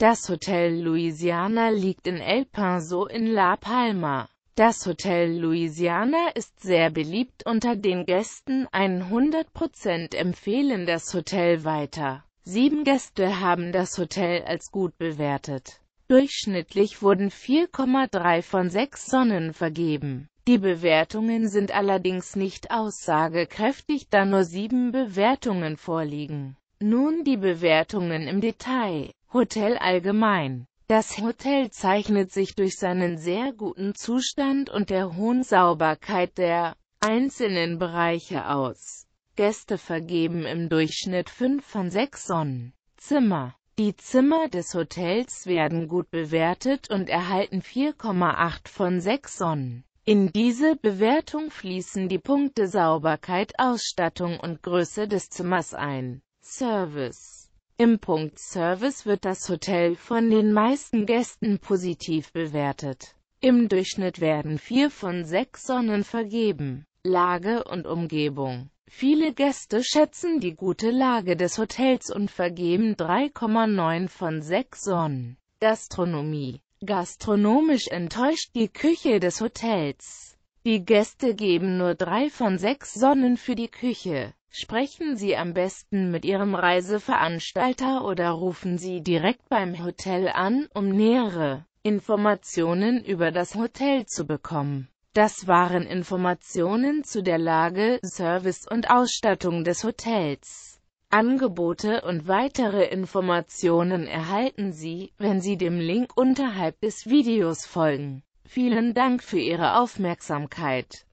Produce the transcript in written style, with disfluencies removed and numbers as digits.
Das Hotel Luisiana liegt in El Paso in La Palma. Das Hotel Luisiana ist sehr beliebt unter den Gästen, 100% empfehlen das Hotel weiter. 7 Gäste haben das Hotel als gut bewertet. Durchschnittlich wurden 4,3 von 6 Sonnen vergeben. Die Bewertungen sind allerdings nicht aussagekräftig, da nur 7 Bewertungen vorliegen. Nun die Bewertungen im Detail. Hotel allgemein. Das Hotel zeichnet sich durch seinen sehr guten Zustand und der hohen Sauberkeit der einzelnen Bereiche aus. Gäste vergeben im Durchschnitt 5 von 6 Sonnen. Zimmer. Die Zimmer des Hotels werden gut bewertet und erhalten 4,8 von 6 Sonnen. In diese Bewertung fließen die Punkte Sauberkeit, Ausstattung und Größe des Zimmers ein. Service. Im Punkt Service wird das Hotel von den meisten Gästen positiv bewertet. Im Durchschnitt werden 4 von 6 Sonnen vergeben. Lage und Umgebung. Viele Gäste schätzen die gute Lage des Hotels und vergeben 3,9 von 6 Sonnen. Gastronomie. Gastronomisch enttäuscht die Küche des Hotels. Die Gäste geben nur 3 von 6 Sonnen für die Küche. Sprechen Sie am besten mit Ihrem Reiseveranstalter oder rufen Sie direkt beim Hotel an, um nähere Informationen über das Hotel zu bekommen. Das waren Informationen zu der Lage, Service und Ausstattung des Hotels. Angebote und weitere Informationen erhalten Sie, wenn Sie dem Link unterhalb des Videos folgen. Vielen Dank für Ihre Aufmerksamkeit.